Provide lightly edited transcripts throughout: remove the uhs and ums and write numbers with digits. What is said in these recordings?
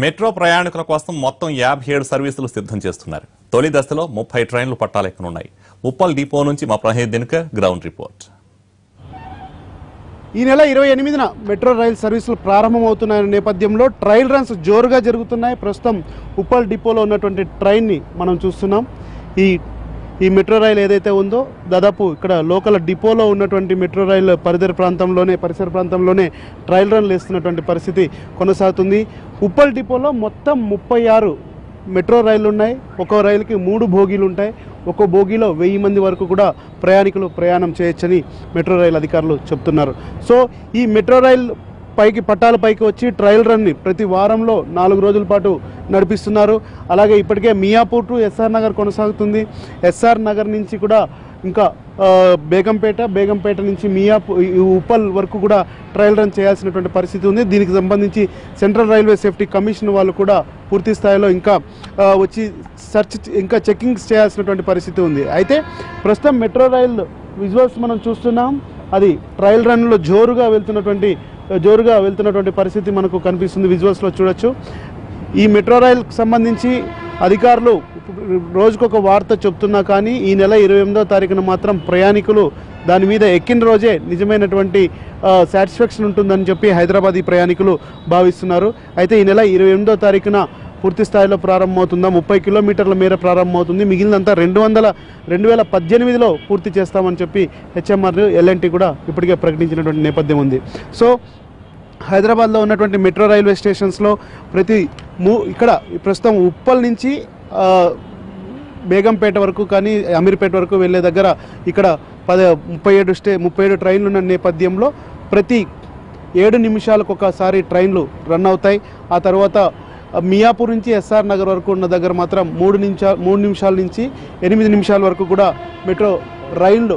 Metro ప్రయాణికుల కోసం మొత్తం 57 సర్వీసులు సిద్ధం చేస్తున్నారు. తొలి దశలో 30 ట్రైన్లు పట్టాలెక్కనున్నాయి. ఉప్పల్ డిపో నుంచి మా ప్రహేదినక గ్రౌండ్ రిపోర్ట్. ఈ నెల 28న మెట్రో రైల్ సర్వీసులు ప్రారంభమవుతున్న నేపథ్యంలో ట్రయల్ రన్స్ జోరుగా జరుగుతున్నాయి. ప్రస్తుతం ఉప్పల్ డిపోలో ఉన్నటువంటి ట్రైన్ని మనం చూస్తున్నాం. ఈ మెట్రో రైలు ఏదైతే ఉందో దాదాపు ఇక్కడ లోకల్ డిపోలో ఉన్నటువంటి మెట్రో రైలు పరిసర ప్రాంతంలోనే ట్రయల్ రన్ వేస్తున్నటువంటి పరిస్థితి కొనసాగుతుంది. ఉప్పల్ డిపోలో మొత్తం 36 మెట్రో రైళ్లు ఉన్నాయి. ఒక్కో రైలుకి 3 బోగీలు ఉంటాయి. ఒక్కో బోగీలో 1000 మంది వరకు కూడా ప్రయాణికులు ప్రయాణం చేయొచ్చని మెట్రో రైలు అధికారులు చెప్తున్నారు. సో ఈ మెట్రో రైల్ పట్టాలపైకి వచ్చి ట్రయల్ రన్ని ప్రతి వారంలో 4 రోజుల పాటు నడిపిస్తున్నారు. అలాగే ఇప్పటికే మియాపూర్ టు ఎస్ఆర్ నగర్ కొనసాగుతుంది. ఎస్ఆర్ నగర్ నుంచి కూడా ఇంకా బేగంపేట నుంచి ఉప్పల్ వరకు కూడా ట్రయల్ రన్ చేయాల్సినటువంటి పరిస్థితి ఉంది. దీనికి సంబంధించి సెంట్రల్ రైల్వే సేఫ్టీ కమిషన్ వాళ్ళు కూడా పూర్తి స్థాయిలో ఇంకా వచ్చి చెకింగ్స్ చేయాల్సినటువంటి పరిస్థితి ఉంది. అయితే ప్రస్తుతం మెట్రో రైల్ విజువల్స్ మనం చూస్తున్నాం. అది ట్రయల్ రన్లో జోరుగా వెళ్తున్నటువంటి పరిస్థితి మనకు కనిపిస్తుంది. విజువల్స్లో చూడొచ్చు. ఈ మెట్రో రైల్కు సంబంధించి అధికారులు రోజుకొక వార్త చెప్తున్నా కానీ ఈ నెల 28వ తారీఖున మాత్రం ప్రయాణికులు దాని మీద ఎక్కిన రోజే నిజమైనటువంటి సాటిస్ఫాక్షన్ ఉంటుందని చెప్పి హైదరాబాద్ ప్రయాణికులు భావిస్తున్నారు. అయితే ఈ నెల 28వ తారీఖున పూర్తి స్థాయిలో ప్రారంభమవుతుందా? 30 కిలోమీటర్ల మేర ప్రారంభమవుతుంది. మిగిలినంతా 2018లో పూర్తి చేస్తామని చెప్పి హెచ్ఎంఆర్ ఎల్ఎన్టీ కూడా ఇప్పటికే ప్రకటించినటువంటి నేపథ్యం ఉంది. సో హైదరాబాద్లో ఉన్నటువంటి మెట్రో రైల్వే స్టేషన్స్లో ఇక్కడ ప్రస్తుతం ఉప్పల్ నుంచి బేగంపేట వరకు కానీ అమీర్పేట వరకు వెళ్ళే దగ్గర ఇక్కడ 37 ట్రైన్లు ఉన్న నేపథ్యంలో ప్రతి 7 నిమిషాలకు ఒకసారి ట్రైన్లు రన్ అవుతాయి. ఆ తర్వాత మియాపూర్ నుంచి ఎస్ఆర్ నగర్ వరకు ఉన్న దగ్గర మాత్రం 3 నిమిషాల నుంచి 8 నిమిషాల వరకు కూడా మెట్రో రైళ్లు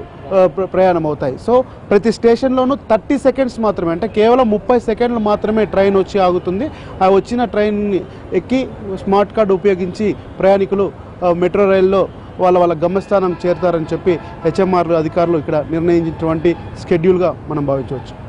ప్రయాణం అవుతాయి. సో ప్రతి స్టేషన్లోనూ 30 సెకండ్స్ మాత్రమే, అంటే కేవలం 30 సెకండ్లు మాత్రమే ట్రైన్ వచ్చి ఆగుతుంది. ఆ వచ్చిన ట్రైన్ని ఎక్కి స్మార్ట్ కార్డు ఉపయోగించి ప్రయాణికులు మెట్రో రైల్లో వాళ్ళ గమ్యస్థానం చేరుతారని చెప్పి హెచ్ఎంఆర్ అధికారులు ఇక్కడ నిర్ణయించినటువంటి స్కెడ్యూల్గా మనం భావించవచ్చు.